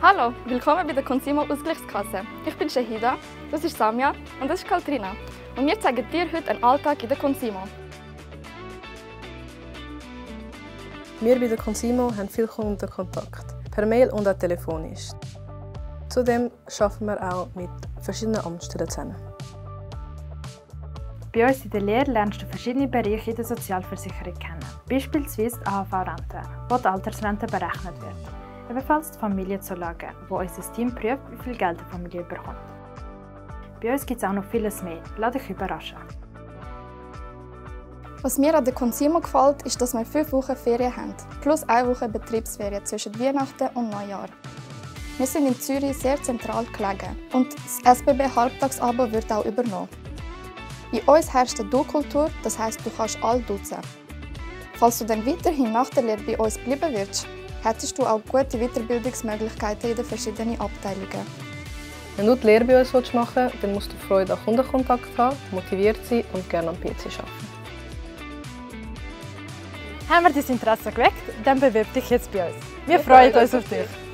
Hallo, willkommen bei der CONSIMO Ausgleichskasse. Ich bin Shahida, das ist Samia und das ist Katrina. Und wir zeigen dir heute einen Alltag in der CONSIMO. Wir bei der CONSIMO haben viele Kundenkontakt, per Mail und auch telefonisch. Zudem arbeiten wir auch mit verschiedenen Amtsstellen zusammen. Bei uns in der Lehre lernst du verschiedene Bereiche in der Sozialversicherung kennen, beispielsweise die AHV-Rente, wo die Altersrente berechnet wird. Ebenfalls die Familienzulage, wo unser Team prüft, wie viel Geld die Familie bekommt. Bei uns gibt es auch noch vieles mehr. Lass dich überraschen. Was mir an der CONSIMO gefällt, ist, dass wir 5 Wochen Ferien haben, plus 1 Woche Betriebsferien zwischen Weihnachten und Neujahr. Wir sind in Zürich sehr zentral gelegen und das SBB-Halbtagsabo wird auch übernommen. In uns herrscht eine Du-Kultur, das heisst, du kannst alle duzen. Falls du dann weiterhin nach der Lehre bei uns bleiben willst, hättest du auch gute Weiterbildungsmöglichkeiten in den verschiedenen Abteilungen. Wenn du die Lehre bei uns machen willst, dann musst du Freude an Kundenkontakt haben, motiviert sein und gerne am PC arbeiten. Haben wir dein Interesse geweckt? Dann bewirb dich jetzt bei uns. Wir freuen uns auf dich!